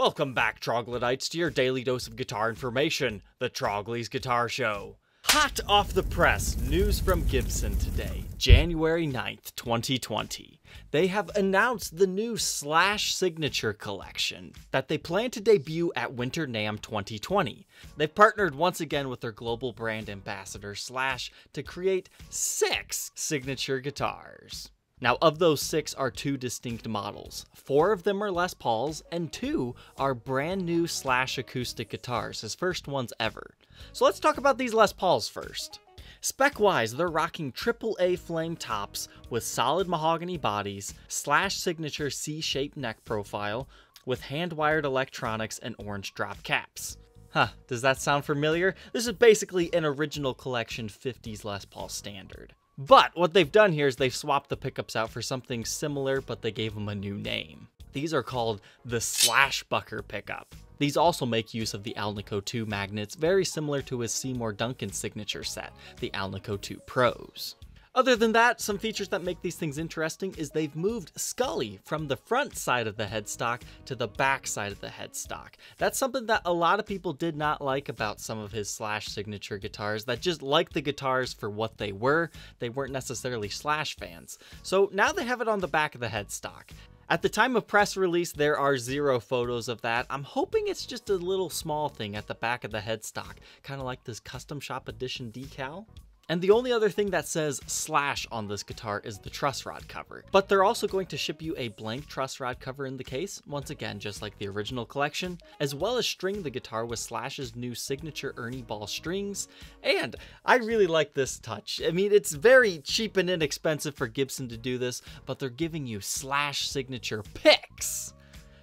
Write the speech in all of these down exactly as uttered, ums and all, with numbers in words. Welcome back, Troglodytes, to your daily dose of guitar information, the Trogly's Guitar Show. Hot off the press, news from Gibson today, January ninth, twenty twenty. They have announced the new Slash Signature Collection that they plan to debut at Winter NAMM twenty twenty. They've partnered once again with their global brand ambassador, Slash, to create six signature guitars. Now, of those six are two distinct models. Four of them are Les Pauls, and two are brand new Slash acoustic guitars, his first ones ever. So let's talk about these Les Pauls first. Spec-wise, they're rocking triple A flame tops with solid mahogany bodies, Slash signature C-shaped neck profile, with hand-wired electronics and orange drop caps. Huh, does that sound familiar? This is basically an original collection fifties Les Paul standard. But what they've done here is they've swapped the pickups out for something similar, but they gave them a new name. These are called the Slashbucker pickup. These also make use of the Alnico two magnets, very similar to his Seymour Duncan signature set, the Alnico two Pros. Other than that, some features that make these things interesting is they've moved Scully from the front side of the headstock to the back side of the headstock. That's something that a lot of people did not like about some of his Slash signature guitars that just liked the guitars for what they were. They weren't necessarily Slash fans. So now they have it on the back of the headstock. At the time of press release, there are zero photos of that. I'm hoping it's just a little small thing at the back of the headstock, kind of like this custom shop edition decal. And the only other thing that says Slash on this guitar is the truss rod cover. But they're also going to ship you a blank truss rod cover in the case, once again, just like the original collection, as well as string the guitar with Slash's new signature Ernie Ball strings. And I really like this touch. I mean, it's very cheap and inexpensive for Gibson to do this, but they're giving you Slash signature picks.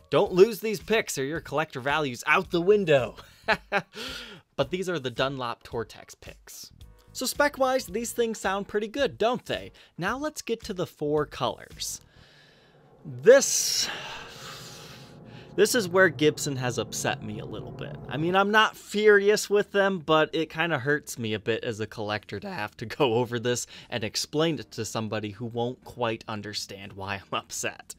Don't lose these picks or your collector value's out the window. But these are the Dunlop Tortex picks. So spec-wise, these things sound pretty good, don't they? Now let's get to the four colors. This... This is where Gibson has upset me a little bit. I mean, I'm not furious with them, but it kind of hurts me a bit as a collector to have to go over this and explain it to somebody who won't quite understand why I'm upset.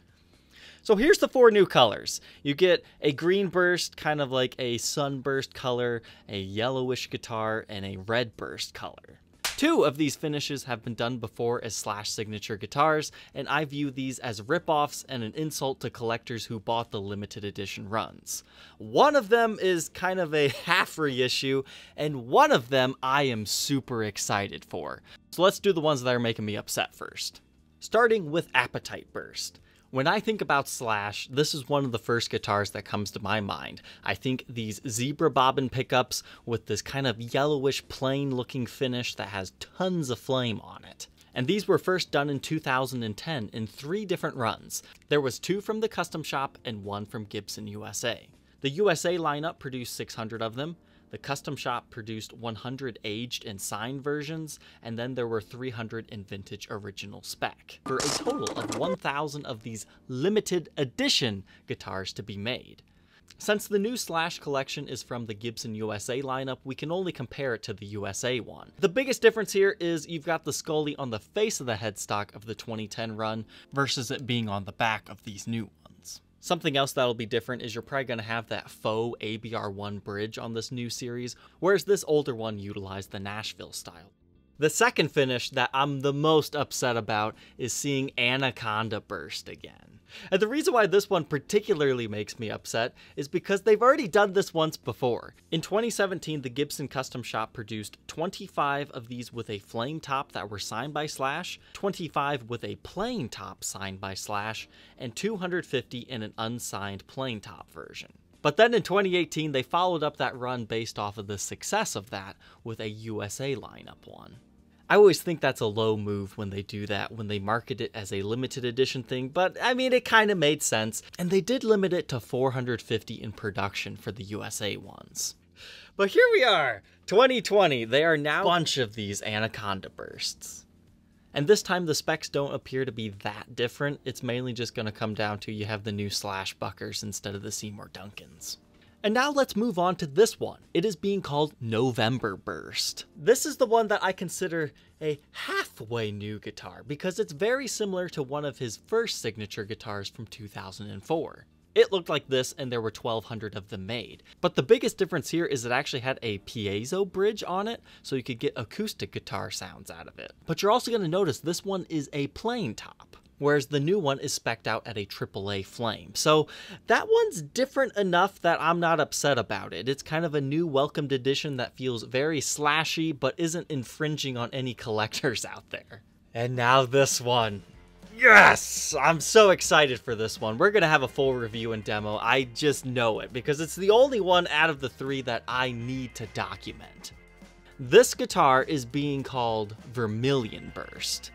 So here's the four new colors. You get a green burst, kind of like a sunburst color, a yellowish guitar, and a red burst color. Two of these finishes have been done before as Slash signature guitars, and I view these as ripoffs and an insult to collectors who bought the limited edition runs. One of them is kind of a half reissue, and one of them I am super excited for. So let's do the ones that are making me upset first. Starting with Appetite Burst. When I think about Slash, this is one of the first guitars that comes to my mind. I think these zebra bobbin pickups with this kind of yellowish plain looking finish that has tons of flame on it. And these were first done in two thousand ten in three different runs. There was two from the custom shop and one from Gibson U S A. The U S A lineup produced six hundred of them. The custom shop produced one hundred aged and signed versions, and then there were three hundred in vintage original spec, for a total of one thousand of these limited edition guitars to be made. Since the new Slash collection is from the Gibson U S A lineup, we can only compare it to the U S A one. The biggest difference here is you've got the Scully on the face of the headstock of the twenty ten run versus it being on the back of these new ones. Something else that'll be different is you're probably going to have that faux A B R one bridge on this new series, whereas this older one utilized the Nashville style. The second finish that I'm the most upset about is seeing Anaconda Burst again. And the reason why this one particularly makes me upset is because they've already done this once before. In twenty seventeen, the Gibson Custom Shop produced twenty-five of these with a flame top that were signed by Slash, twenty-five with a plain top signed by Slash, and two hundred fifty in an unsigned plain top version. But then in twenty eighteen, they followed up that run based off of the success of that with a U S A lineup one. I always think that's a low move when they do that, when they market it as a limited edition thing, but I mean, it kind of made sense, and they did limit it to four hundred fifty in production for the U S A ones. But here we are, twenty twenty, they are now a bunch of these Anaconda Bursts. And this time the specs don't appear to be that different. It's mainly just going to come down to you have the new Slashbuckers instead of the Seymour Duncans. And now let's move on to this one. It is being called November Burst. This is the one that I consider a halfway new guitar because it's very similar to one of his first signature guitars from two thousand four. It looked like this, and there were twelve hundred of them made. But the biggest difference here is it actually had a piezo bridge on it, so you could get acoustic guitar sounds out of it. But you're also going to notice this one is a plain top, whereas the new one is spec'd out at a triple A flame. So that one's different enough that I'm not upset about it. It's kind of a new welcomed edition that feels very slashy, but isn't infringing on any collectors out there. And now this one. Yes! I'm so excited for this one. We're gonna have a full review and demo. I just know it, because it's the only one out of the three that I need to document. This guitar is being called Vermillion Burst.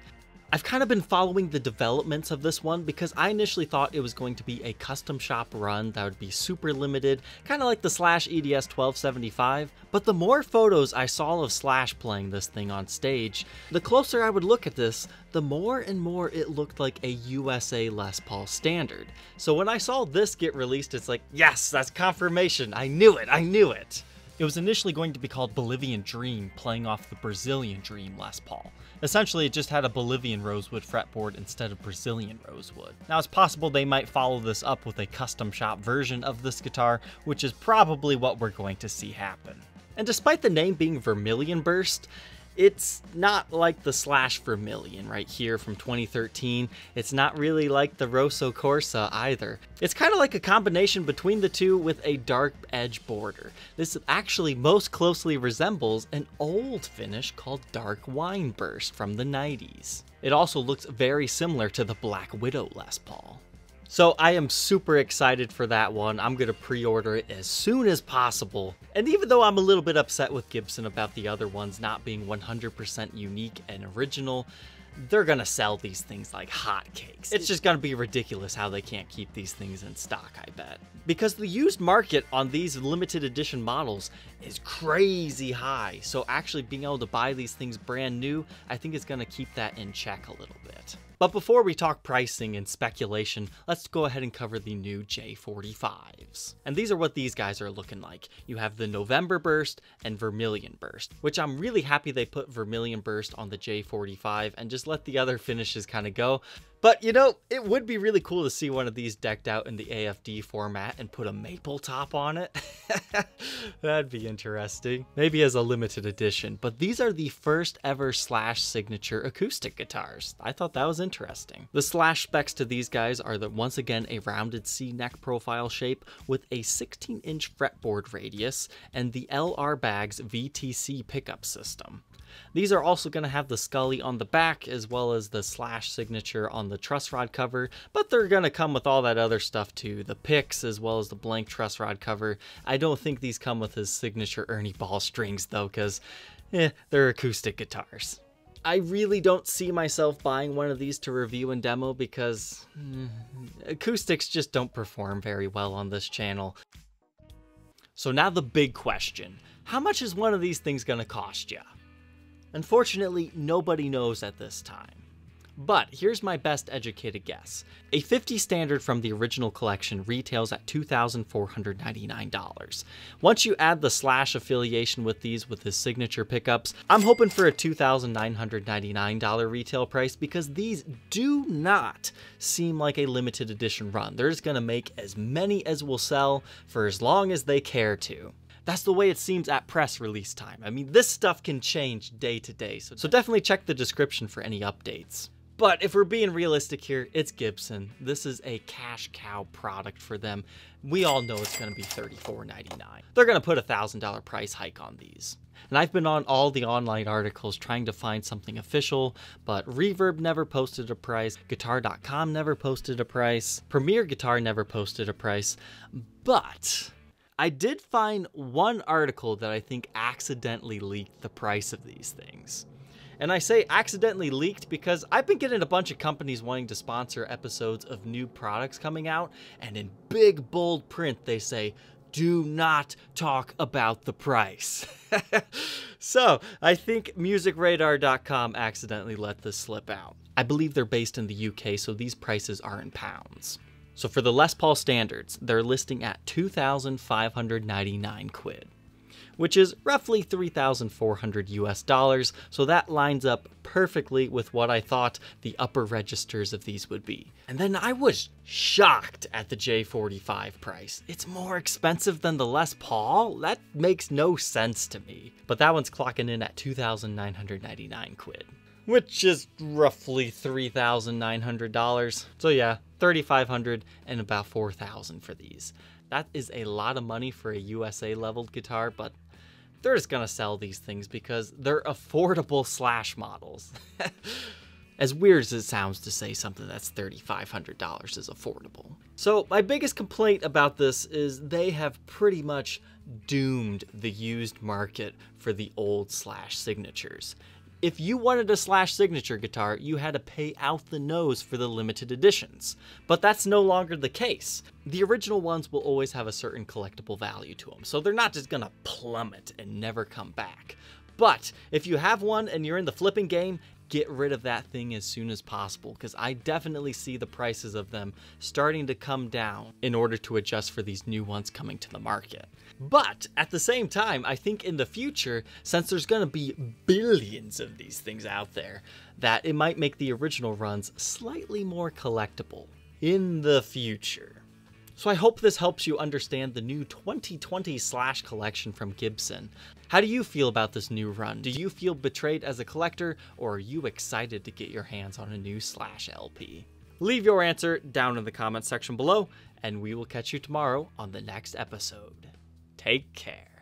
I've kind of been following the developments of this one because I initially thought it was going to be a custom shop run that would be super limited, kind of like the Slash E D S twelve seventy-five, but the more photos I saw of Slash playing this thing on stage, the closer I would look at this, the more and more it looked like a U S A Les Paul standard. So when I saw this get released, it's like, yes, that's confirmation. I knew it, I knew it. It was initially going to be called Bolivian Dream, playing off the Brazilian Dream Les Paul. Essentially, it just had a Bolivian Rosewood fretboard instead of Brazilian Rosewood. Now, it's possible they might follow this up with a custom shop version of this guitar, which is probably what we're going to see happen. And despite the name being Vermillion Burst, it's not like the Slash Vermillion right here from twenty thirteen. It's not really like the Rosso Corsa either. It's kind of like a combination between the two with a dark edge border. This actually most closely resembles an old finish called Dark Wine Burst from the nineties. It also looks very similar to the Black Widow Les Paul. So I am super excited for that one. I'm gonna pre-order it as soon as possible. And even though I'm a little bit upset with Gibson about the other ones not being one hundred percent unique and original, they're gonna sell these things like hotcakes. It's just gonna be ridiculous how they can't keep these things in stock, I bet. Because the used market on these limited edition models is crazy high. So actually being able to buy these things brand new, I think is gonna keep that in check a little bit. But before we talk pricing and speculation, let's go ahead and cover the new J forty-fives. And these are what these guys are looking like. You have the November Burst and Vermillion Burst, which I'm really happy they put Vermillion Burst on the J forty-five and just let the other finishes kind of go. But, you know, it would be really cool to see one of these decked out in the A F D format and put a maple top on it. That'd be interesting. Maybe as a limited edition. But these are the first ever Slash signature acoustic guitars. I thought that was interesting. The Slash specs to these guys are that, once again, a rounded C-neck profile shape with a sixteen inch fretboard radius and the L R Baggs V T C pickup system. These are also going to have the Scully on the back as well as the Slash signature on the truss rod cover, but they're going to come with all that other stuff too, the picks as well as the blank truss rod cover. I don't think these come with his signature Ernie Ball strings though, because eh, they're acoustic guitars. I really don't see myself buying one of these to review and demo because mm, acoustics just don't perform very well on this channel. So now the big question, how much is one of these things going to cost you? Unfortunately, nobody knows at this time. But here's my best educated guess. A fifty standard from the original collection retails at two thousand four hundred ninety-nine dollars. Once you add the Slash affiliation with these with his signature pickups, I'm hoping for a two thousand nine hundred ninety-nine dollars retail price because these do not seem like a limited edition run. They're just gonna make as many as will sell for as long as they care to. That's the way it seems at press release time. I mean, this stuff can change day to day, so, so definitely check the description for any updates. But if we're being realistic here, it's Gibson. This is a cash cow product for them. We all know it's gonna be thirty-four ninety-nine. They're gonna put a one thousand dollar price hike on these. And I've been on all the online articles trying to find something official, but Reverb never posted a price, Guitar dot com never posted a price, Premier Guitar never posted a price, but I did find one article that I think accidentally leaked the price of these things. And I say accidentally leaked because I've been getting a bunch of companies wanting to sponsor episodes of new products coming out, and in big bold print they say, do not talk about the price. So I think Music Radar dot com accidentally let this slip out. I believe they're based in the U K, so these prices are in pounds. So for the Les Paul standards, they're listing at two thousand five hundred ninety-nine quid, which is roughly three thousand four hundred US dollars, so that lines up perfectly with what I thought the upper registers of these would be. And then I was shocked at the J forty-five price. It's more expensive than the Les Paul? That makes no sense to me. But that one's clocking in at two thousand nine hundred ninety-nine quid, which is roughly three thousand nine hundred dollars. So yeah, three thousand five hundred and about four thousand for these. That is a lot of money for a U S A leveled guitar, but they're just gonna sell these things because they're affordable Slash models. As weird as it sounds to say something that's three thousand five hundred dollars is affordable. So my biggest complaint about this is they have pretty much doomed the used market for the old Slash signatures. If you wanted a Slash signature guitar, you had to pay out the nose for the limited editions. But that's no longer the case. The original ones will always have a certain collectible value to them, so they're not just gonna plummet and never come back. But if you have one and you're in the flipping game, get rid of that thing as soon as possible, because I definitely see the prices of them starting to come down in order to adjust for these new ones coming to the market. But at the same time, I think in the future, since there's going to be billions of these things out there, that it might make the original runs slightly more collectible in the future. So I hope this helps you understand the new twenty twenty Slash collection from Gibson. How do you feel about this new run? Do you feel betrayed as a collector, or are you excited to get your hands on a new Slash L P? Leave your answer down in the comments section below, and we will catch you tomorrow on the next episode. Take care.